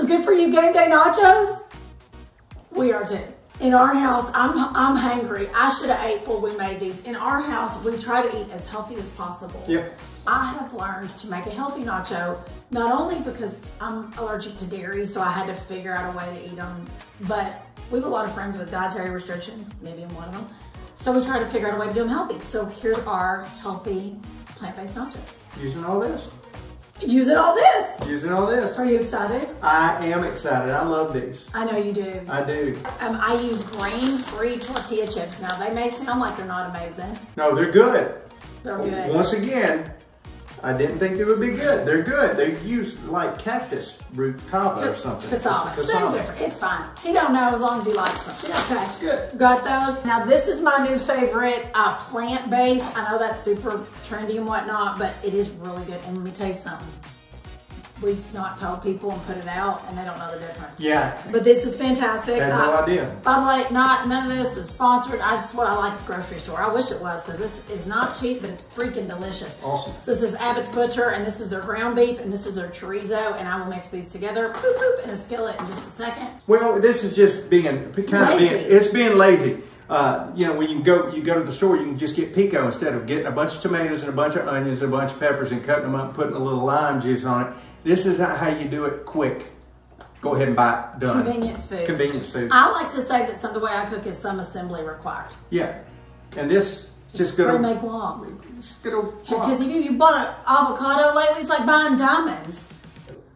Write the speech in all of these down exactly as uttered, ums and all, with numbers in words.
some good for you game day nachos? We are too. In our house, I'm, I'm hungry. I should have ate before we made these. In our house, we try to eat as healthy as possible. Yep. I have learned to make a healthy nacho, not only because I'm allergic to dairy, so I had to figure out a way to eat them, but we have a lot of friends with dietary restrictions, maybe I'm one of them. So we try to figure out a way to do them healthy. So here's our healthy plant-based nachos. Using all this. Using all this. Using all this. Are you excited? I am excited. I love these. I know you do. I do. Um, I use grain-free tortilla chips. Now, they may sound like they're not amazing. No, they're good. They're good. Once again, I didn't think they would be good. They're good. They use like cactus root kava or something. Cassava. It's so different. It's fine. He don't know as long as he likes them. Yeah, okay. It's good. Got those. Now this is my new favorite, uh, plant-based. I know that's super trendy and whatnot, but it is really good. And let me tell you something. We've not told people and put it out, and they don't know the difference. Yeah. But this is fantastic. They have no I, idea. By the way, not, none of this is sponsored. I just what I like at the grocery store. I wish it was, because this is not cheap, but it's freaking delicious. Awesome. So this is Abbott's Butcher, and this is their ground beef, and this is their chorizo, and I will mix these together, boop, boop, in a skillet in just a second. Well, this is just being, kind of being, it's being lazy. Uh, you know, when you go, you go to the store, you can just get pico instead of getting a bunch of tomatoes and a bunch of onions and a bunch of peppers and cutting them up, putting a little lime juice on it. This is how you do it quick. Go ahead and buy it, done. Convenience food. Convenience food. I like to say that some, the way I cook is some assembly required. Yeah. And this is just good old guac. It's good old guac. Because if you bought an avocado lately, it's like buying diamonds.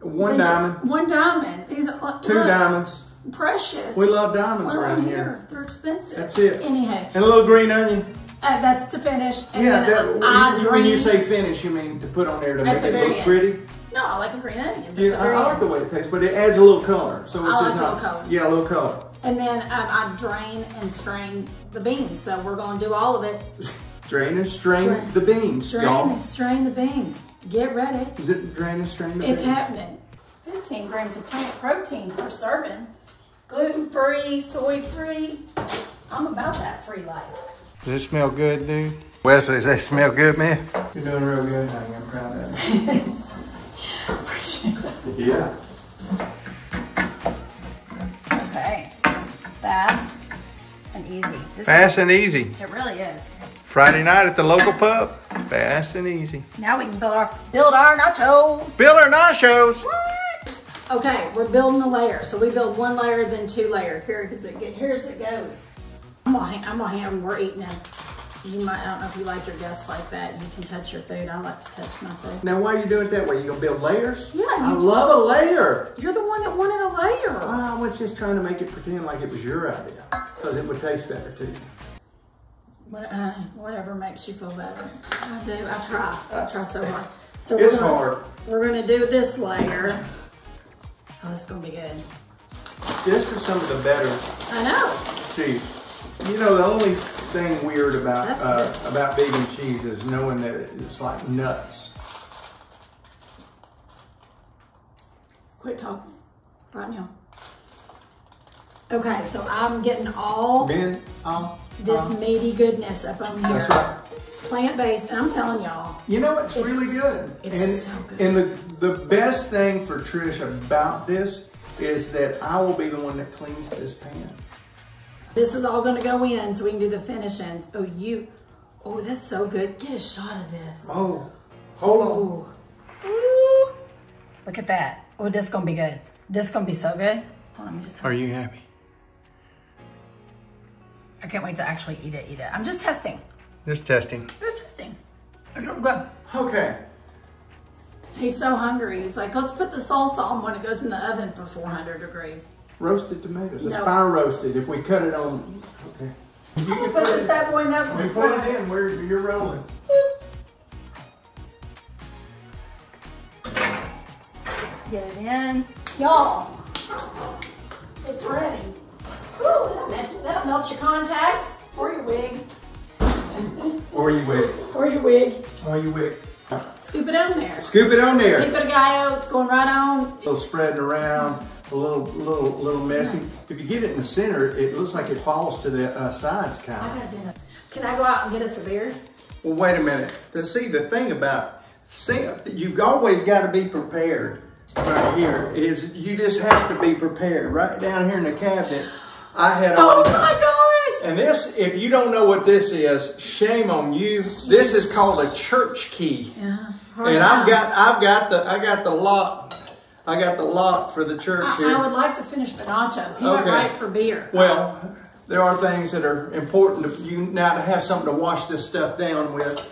One These, diamond. One diamond. These are, Two look, diamonds. Precious. We love diamonds around here. here. They're expensive. That's it. Anyhow. And a little green onion. Uh, that's to finish. And yeah. Then that, you, when you say finish, you mean to put on there to make the it look pretty? No, I like a green onion. Yeah, I like the way it tastes, but it adds a little color. So it's I just like not, a little color. Yeah, a little color. And then um, I drain and strain the beans, so we're going to do all of it. Drain and strain drain, the beans, y'all. Drain and strain the beans. Get ready. D drain and strain the it's beans. It's happening. fifteen grams of plant protein per serving. Gluten-free, soy-free. I'm about that free life. Does it smell good, dude? Wesley, does that smell good, man? You're doing real good. I am proud of it. Yeah. Okay. Fast and easy. This fast is, and easy. It really is. Friday night at the local pub. Fast and easy. Now we can build our build our nachos. Build our nachos. What? Okay, we're building a layer. So we build one layer, then two layer. Here, because it get here's it goes. I'm gonna I'm gonna hand. We're eating them. You might, I don't know if you like your guests like that. You can touch your food. I like to touch my food. Now, why are you doing it that way? You gonna build layers? Yeah. I love a layer. You're the one that wanted a layer. Well, I was just trying to make it pretend like it was your idea, because it would taste better to you. What, uh, whatever makes you feel better. I do. I try. I try so hard. So it's we're gonna, hard. We're gonna do this layer. Oh, it's gonna be good. This is some of the better. I know. Cheese. You know, the only thing weird about uh, about vegan cheese is knowing that it's like nuts. Quit talking right now. Okay, so I'm getting all ben, um, this um, meaty goodness up on here. That's right. Plant-based, and I'm telling y'all. You know, it's, it's really good. It's and, so good. And the, the best thing for Trish about this is that I will be the one that cleans this pan. This is all gonna go in so we can do the finishings. Oh, you, oh, that's so good. Get a shot of this. Oh, hold on. Ooh. Look at that. Oh, this is gonna be good. This is gonna be so good. Hold on, let me just. Are you happy? I can't wait to actually eat it, eat it. I'm just testing. Just testing. Just testing. Okay. He's so hungry. He's like, let's put the salsa on when it goes in the oven for four hundred degrees. Roasted tomatoes. It's no. fire roasted. If we cut it on, okay. You can put this that way in that one. We put it in where you're rolling. Get it in. Y'all, it's ready. Woo, I mentioned that'll melt your contacts or your wig. Or your wig. Or your wig. Or your wig. Scoop it on there. Scoop it on there. You put a guy out, it's going right on. A little spreading around. A little, little, little messy. If you get it in the center, it looks like it falls to the uh, sides, kind of. Can I go out and get us a beer? Well, wait a minute. See, the thing about, see, you've always got to be prepared right here is you just have to be prepared. Right down here in the cabinet, I had all oh my gosh! And this, if you don't know what this is, shame on you. This is called a church key. Yeah. And time. I've got I've got the I got the lock. I got the lock for the church I, here. I would like to finish the nachos. He okay. went right for beer. Well, there are things that are important to you now to have something to wash this stuff down with.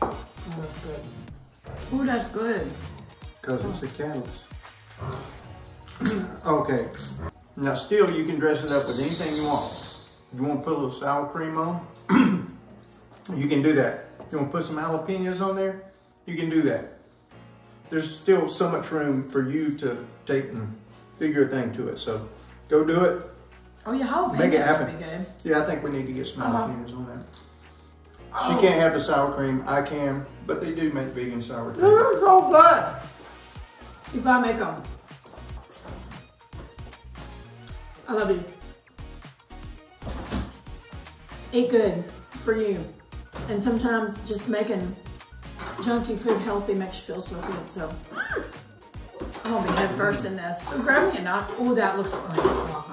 Oh, that's good. Oh, that's good. Because it's a catalyst. Okay. Now still, you can dress it up with anything you want. You want to put a little sour cream on? You can do that. You want to put some jalapenos on there? You can do that. There's still so much room for you to take and do your thing to it. So go do it. Oh, your jalapenos make it happen. Be good. Yeah, I think we need to get some jalapenos uh-huh. on that. Oh. She can't have the sour cream. I can, but they do make vegan sour cream. This is so good. You gotta make them. I love you. Eat good for you. And sometimes just making junky food healthy makes you feel so good. So I'm gonna be head first in this. Grab me a knot. Oh, that looks good.